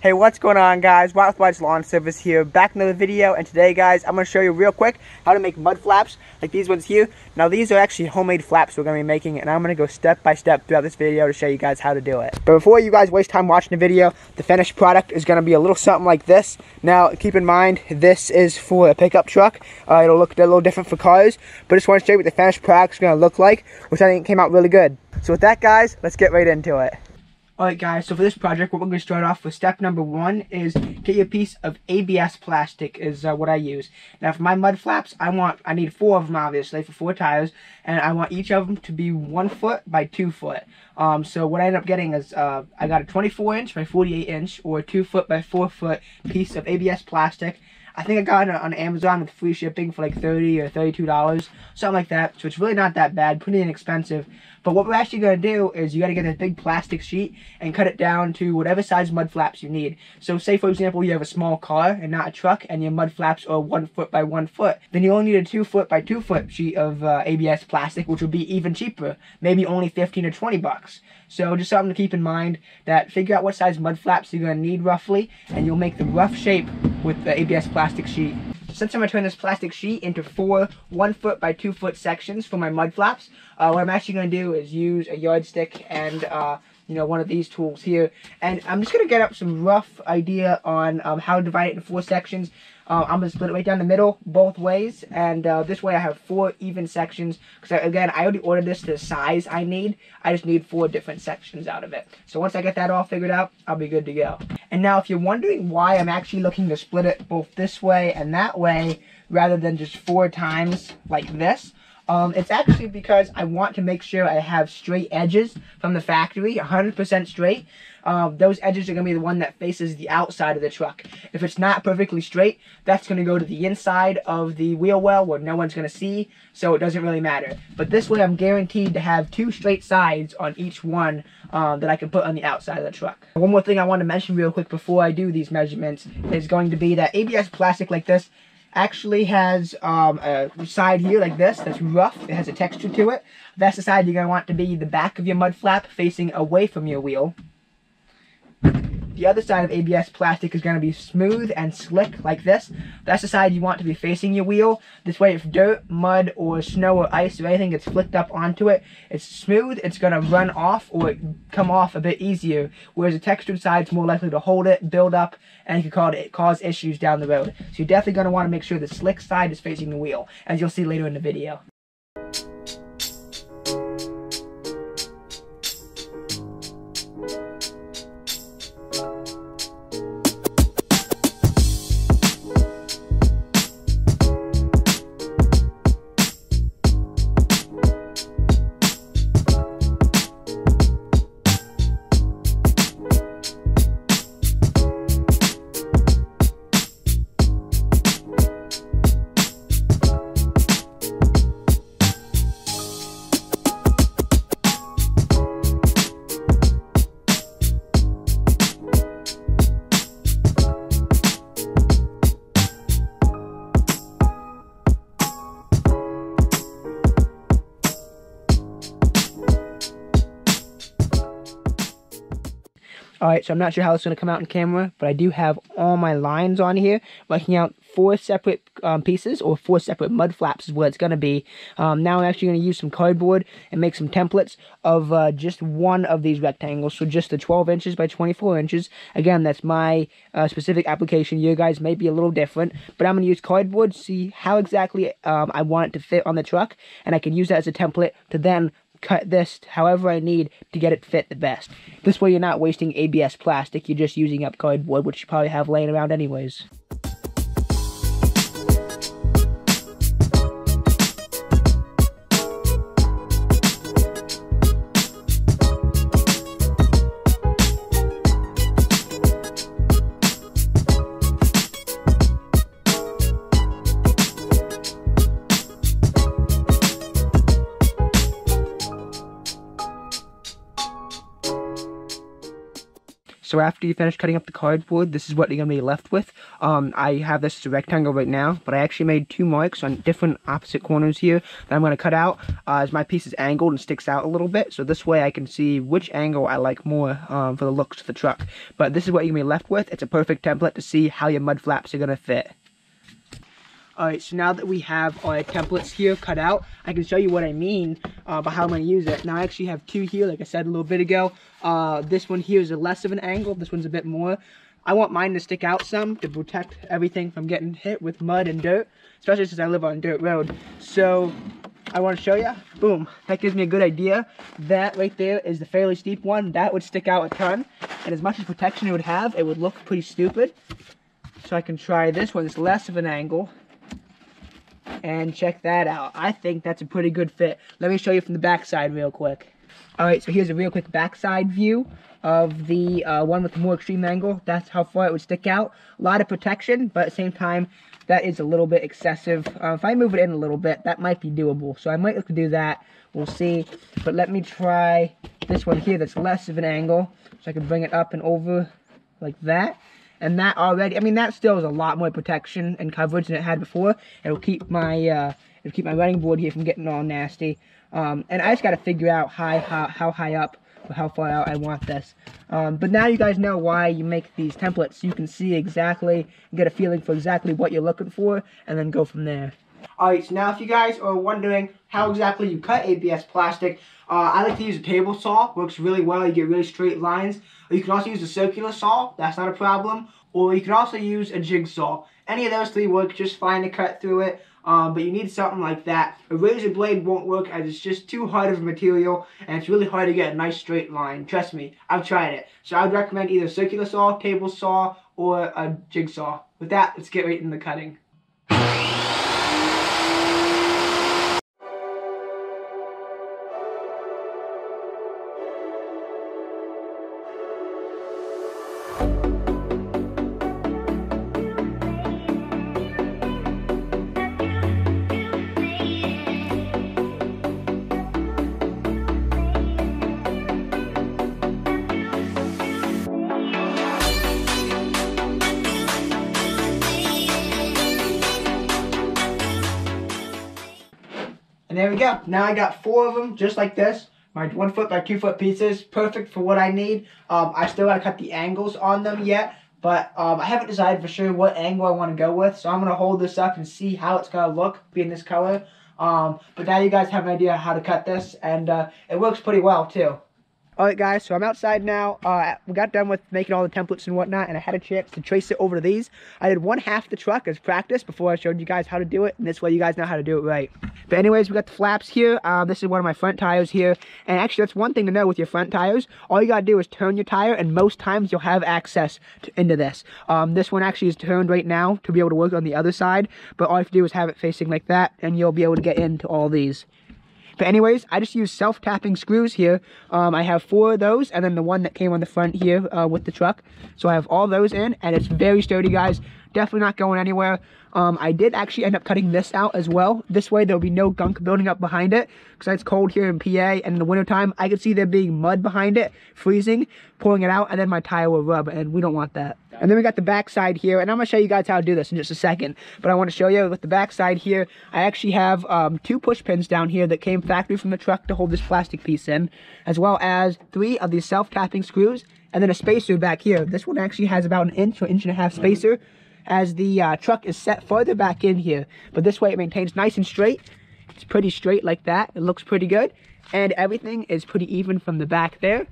Hey, what's going on, guys? Wyatt's Lawn Service here, back in another video. And today, guys, I'm going to show you real quick how to make mud flaps like these ones here. Now, these are actually homemade flaps we're going to be making, and I'm going to go step by step throughout this video to show you guys how to do it. But before you guys waste time watching the video, the finished product is going to be a little something like this. Now, keep in mind, this is for a pickup truck. It'll look a little different for cars, but I just want to show you what the finished product is going to look like, which I think came out really good. So with that, guys, let's get right into it. Alright guys, so for this project, what we're going to start off with, step number one is get you a piece of ABS plastic is what I use. Now for my mud flaps, I need four of them obviously for four tires, and I want each of them to be 1 foot by 2 foot. So what I end up getting is, I got a 24 inch by 48 inch or 2 foot by 4 foot piece of ABS plastic. I think I got it on Amazon with free shipping for like $30 or $32, something like that. So it's really not that bad, pretty inexpensive. But what we're actually going to do is you got to get this big plastic sheet and cut it down to whatever size mud flaps you need. So say, for example, you have a small car and not a truck, and your mud flaps are 1 foot by 1 foot. Then you only need a 2 foot by 2 foot sheet of ABS plastic, which will be even cheaper, maybe only 15 or 20 bucks. So just something to keep in mind, that figure out what size mud flaps you're going to need roughly, and you'll make the rough shape with the ABS plastic sheet. Since I'm going to turn this plastic sheet into four 1 foot by 2 foot sections for my mud flaps, what I'm actually going to do is use a yardstick and you know, one of these tools here, and I'm just going to get up some rough idea on how to divide it into four sections. I'm going to split it right down the middle both ways, and this way I have four even sections, because again, I already ordered this to the size I need. I just need four different sections out of it. So once I get that all figured out, I'll be good to go. And now if you're wondering why I'm actually looking to split it both this way and that way rather than just four times like this, it's actually because I want to make sure I have straight edges from the factory, 100% straight. Those edges are going to be the one that faces the outside of the truck. If it's not perfectly straight, that's going to go to the inside of the wheel well where no one's going to see, so it doesn't really matter. But this way I'm guaranteed to have two straight sides on each one that I can put on the outside of the truck. One more thing I want to mention real quick before I do these measurements is going to be that ABS plastic like this actually has a side here like this that's rough. It has a texture to it. That's the side you're going to want to be the back of your mud flap facing away from your wheel. The other side of ABS plastic is going to be smooth and slick like this. That's the side you want to be facing your wheel. This way if dirt, mud, or snow, or ice, or anything gets flicked up onto it, it's smooth, it's going to run off or come off a bit easier, whereas the textured side's more likely to hold it, build up, and it can cause issues down the road. So you're definitely going to want to make sure the slick side is facing the wheel, as you'll see later in the video. Alright, so I'm not sure how it's going to come out in camera, but I do have all my lines on here, marking out four separate pieces, or four separate mud flaps is what it's going to be. Now I'm actually going to use some cardboard and make some templates of just one of these rectangles, so just the 12 inches by 24 inches. Again, that's my specific application. You guys may be a little different, but I'm going to use cardboard to see how exactly I want it to fit on the truck, and I can use that as a template to then cut this however I need to get it fit the best. This way you're not wasting ABS plastic, you're just using up cardboard, which you probably have laying around anyways. So after you finish cutting up the cardboard, this is what you're going to be left with. I have this as a rectangle right now, but I actually made two marks on different opposite corners here that I'm going to cut out as my piece is angled and sticks out a little bit. So this way I can see which angle I like more for the looks of the truck. But this is what you're going to be left with. It's a perfect template to see how your mud flaps are going to fit. Alright, so now that we have our templates here cut out, I can show you what I mean by how I'm going to use it. Now I actually have two here, like I said a little bit ago. This one here is a less of an angle, this one's a bit more. I want mine to stick out some to protect everything from getting hit with mud and dirt, especially since I live on a dirt road. So I want to show you, boom, that gives me a good idea. That right there is the fairly steep one, that would stick out a ton. And as much as protection it would have, it would look pretty stupid. So I can try this one, it's less of an angle. And check that out. I think that's a pretty good fit. Let me show you from the back side real quick. Alright, so here's a real quick backside view of the one with the more extreme angle. That's how far it would stick out. A lot of protection, but at the same time, that is a little bit excessive. If I move it in a little bit, that might be doable. So I might look to do that. We'll see. But let me try this one here that's less of an angle. So I can bring it up and over like that. And that already, I mean, that still is a lot more protection and coverage than it had before. It'll keep my running board here from getting all nasty. And I just got to figure out how high up or how far out I want this. But now you guys know why you make these templates. You can see exactly, get a feeling for exactly what you're looking for, and then go from there. Alright, so now if you guys are wondering how exactly you cut ABS plastic, I like to use a table saw, works really well, you get really straight lines. Or you can also use a circular saw, that's not a problem. Or you can also use a jigsaw. Any of those three work just fine to cut through it, but you need something like that. A razor blade won't work as it's just too hard of a material, and it's really hard to get a nice straight line. Trust me, I've tried it. So I would recommend either circular saw, table saw, or a jigsaw. With that, let's get right into the cutting. There we go. Now I got four of them just like this. My 1-foot by 2-foot pieces, perfect for what I need. I still gotta cut the angles on them yet, but I haven't decided for sure what angle I want to go with. So I'm gonna hold this up and see how it's gonna look being this color. But now you guys have an idea how to cut this, and it works pretty well too. Alright guys, so I'm outside now. We got done with making all the templates and whatnot, and I had a chance to trace it over to these. I did one half the truck as practice before I showed you guys how to do it, and this way you guys know how to do it right. But anyways, we got the flaps here. This is one of my front tires here, and actually that's one thing to know with your front tires. All you gotta do is turn your tire, and most times you'll have access into this. This one actually is turned right now to be able to work on the other side, but all you have to do is have it facing like that, and you'll be able to get into all these. But anyways, I just use self-tapping screws here. I have four of those, and then the one that came on the front here with the truck. So I have all those in, and it's very sturdy, guys. Definitely not going anywhere. I did actually end up cutting this out as well. This way there'll be no gunk building up behind it, because it's cold here in PA, and in the wintertime, I could see there being mud behind it, freezing, pulling it out, and then my tire will rub, and we don't want that. And then we got the back side here, and I'm going to show you guys how to do this in just a second, but I want to show you with the back side here, I actually have two push pins down here that came factory from the truck to hold this plastic piece in, as well as three of these self-tapping screws, and then a spacer back here. This one actually has about an inch or inch and a half spacer, as the truck is set further back in here. But this way it maintains nice and straight. It's pretty straight like that. It looks pretty good. And everything is pretty even from the back there,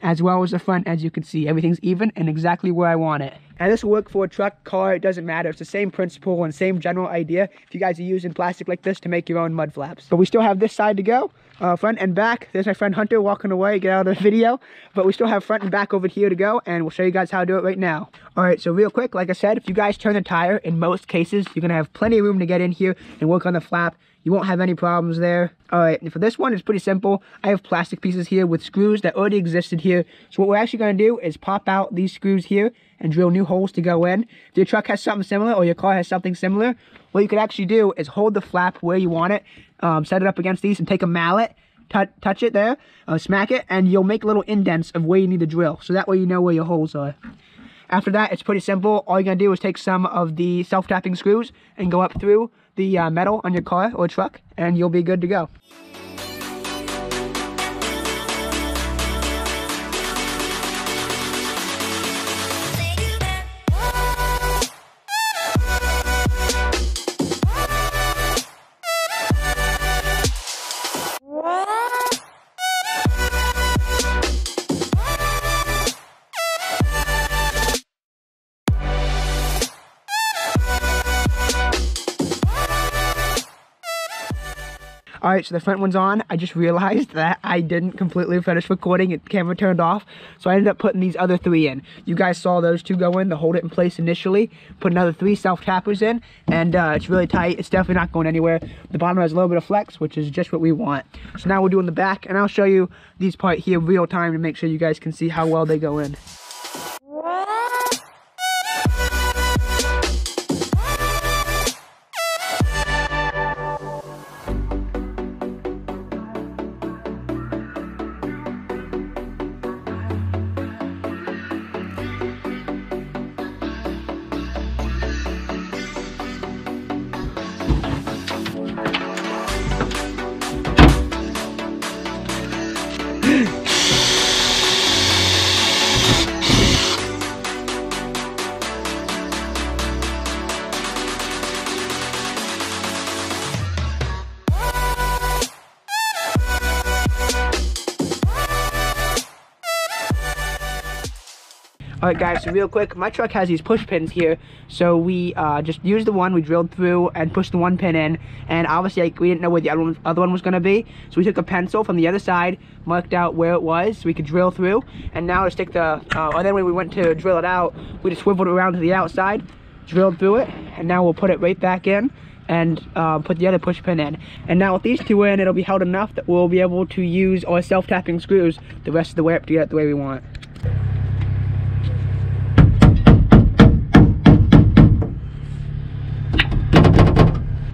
as well as the front, as you can see. Everything's even and exactly where I want it. And this will work for a truck, car, it doesn't matter. It's the same principle and same general idea if you guys are using plastic like this to make your own mud flaps. But we still have this side to go, front and back. There's my friend Hunter walking away, get out of the video. But we still have front and back over here to go, and we'll show you guys how to do it right now. Alright, so real quick, like I said, if you guys turn the tire, in most cases, you're gonna have plenty of room to get in here and work on the flap. You won't have any problems there. Alright, and for this one, it's pretty simple. I have plastic pieces here with screws that already existed here. So what we're actually going to do is pop out these screws here and drill new holes to go in. If your truck has something similar or your car has something similar, what you could actually do is hold the flap where you want it, set it up against these and take a mallet touch it there, smack it, and you'll make little indents of where you need to drill. So that way you know where your holes are. After that, it's pretty simple. All you're gonna do is take some of the self-tapping screws and go up through the metal on your car or truck, and you'll be good to go. Alright, so the front one's on. I just realized that I didn't completely finish recording. The camera turned off, so I ended up putting these other three in. You guys saw those two go in to hold it in place initially. Put another three self-tappers in, and it's really tight. It's definitely not going anywhere. The bottom has a little bit of flex, which is just what we want. So now we're doing the back, and I'll show you these part here real time to make sure you guys can see how well they go in. Alright guys, so real quick, my truck has these push pins here, so we just used the one we drilled through and pushed the one pin in, and obviously we didn't know where the other one was going to be, so we took a pencil from the other side, marked out where it was so we could drill through, and now let's take the, and then when we went to drill it out, we just swiveled around to the outside, drilled through it, and now we'll put it right back in, and put the other push pin in. And now with these two in, it'll be held enough that we'll be able to use our self-tapping screws the rest of the way up to get it the way we want.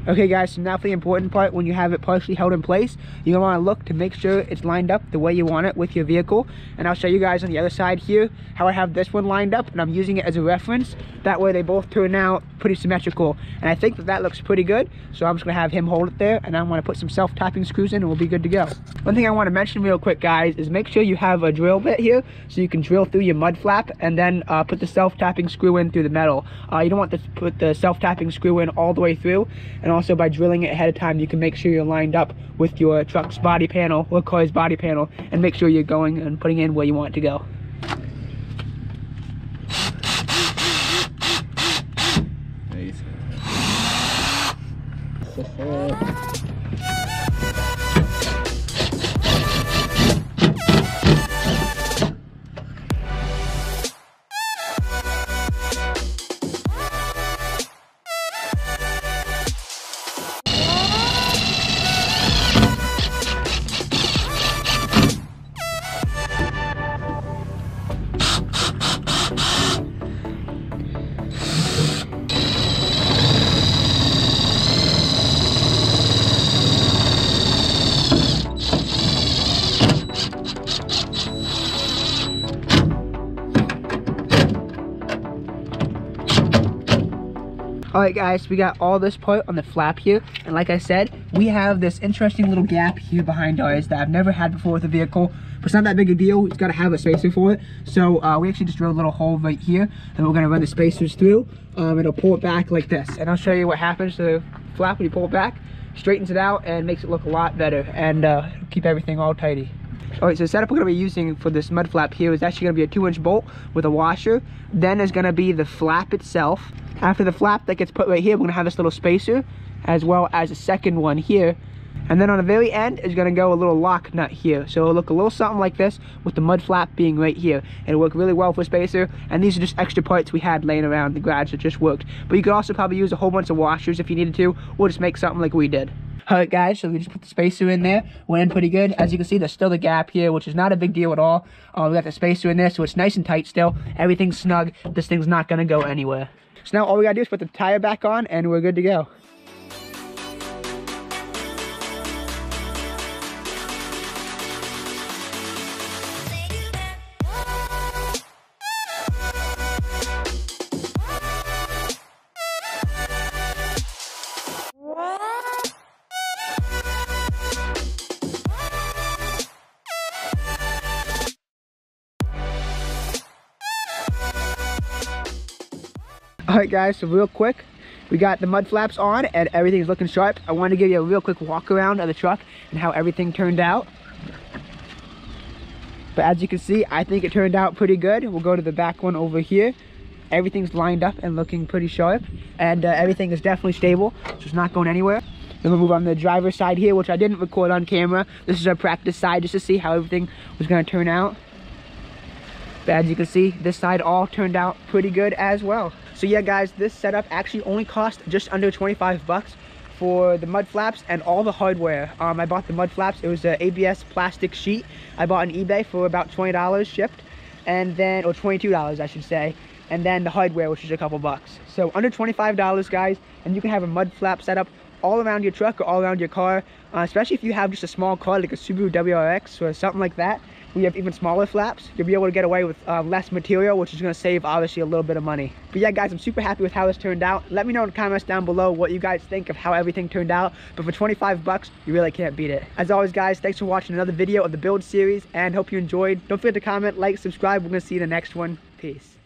Okay guys, so now for the important part, when you have it partially held in place, you're gonna wanna look to make sure it's lined up the way you want it with your vehicle. And I'll show you guys on the other side here how I have this one lined up, and I'm using it as a reference. That way they both turn out pretty symmetrical. And I think that that looks pretty good, so I'm just gonna have him hold it there, and I'm gonna put some self-tapping screws in and we'll be good to go. One thing I wanna mention real quick guys is make sure you have a drill bit here so you can drill through your mud flap and then put the self-tapping screw in through the metal. You don't want to put the self-tapping screw in all the way through, and also by drilling it ahead of time you can make sure you're lined up with your truck's body panel or car's body panel and make sure you're going and putting in where you want it to go. Alright guys, we got all this part on the flap here, and like I said, we have this interesting little gap here behind ours that I've never had before with a vehicle, but it's not that big a deal, it's got to have a spacer for it, so we actually just drilled a little hole right here, and we're going to run the spacers through, it'll pull it back like this, and I'll show you what happens to the flap when you pull it back, straightens it out, and makes it look a lot better, and keep everything all tidy. Alright, so the setup we're going to be using for this mud flap here is actually going to be a 2-inch bolt with a washer. Then there's going to be the flap itself. After the flap that gets put right here, we're going to have this little spacer, as well as a second one here. And then on the very end is going to go a little lock nut here. So it'll look a little something like this, with the mud flap being right here. It'll work really well for spacer, and these are just extra parts we had laying around the garage that just worked. But you could also probably use a whole bunch of washers if you needed to, or just make something like we did. Alright guys, so we just put the spacer in there, went in pretty good. As you can see, there's still the gap here, which is not a big deal at all. We got the spacer in there, so it's nice and tight still. Everything's snug, this thing's not going to go anywhere. So now all we got to do is put the tire back on, and we're good to go. Alright guys, so real quick, we got the mud flaps on and everything's looking sharp. I wanted to give you a real quick walk around of the truck and how everything turned out. But as you can see, I think it turned out pretty good. We'll go to the back one over here. Everything's lined up and looking pretty sharp. And everything is definitely stable, so it's not going anywhere. Then we'll move on to the driver's side here, which I didn't record on camera. This is our practice side just to see how everything was going to turn out. But as you can see, this side all turned out pretty good as well. So yeah guys, this setup actually only cost just under 25 bucks for the mud flaps and all the hardware. I bought the mud flaps. It was an ABS plastic sheet. I bought on eBay for about $20 shipped, and then, or $22 I should say. And then the hardware, which is a couple bucks. So under $25 guys, and you can have a mud flap setup all around your truck or all around your car, especially if you have just a small car like a Subaru WRX or something like that. We have even smaller flaps. You'll be able to get away with less material, which is going to save obviously a little bit of money. But yeah guys, I'm super happy with how this turned out. Let me know in the comments down below what you guys think of how everything turned out, but for 25 bucks you really can't beat it. As always guys, thanks for watching another video of the build series and hope you enjoyed. Don't forget to comment, like, subscribe. We're going to see you in the next one. Peace.